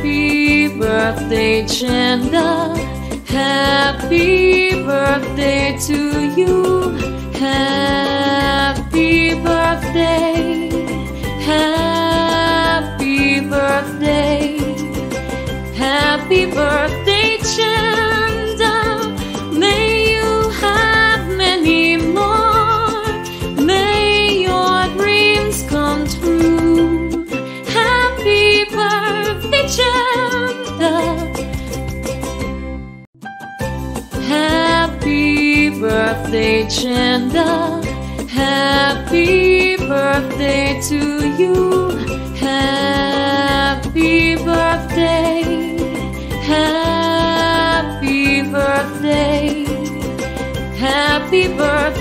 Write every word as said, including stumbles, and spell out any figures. Happy birthday, Chanda. Happy birthday to you. Happy birthday. Happy birthday. Happy birthday, Chanda. May you have many more. May your dreams come true. Happy birthday, Chanda. Happy birthday, Chanda. Happy birthday to you. Happy birthday. Happy birthday. Happy birthday.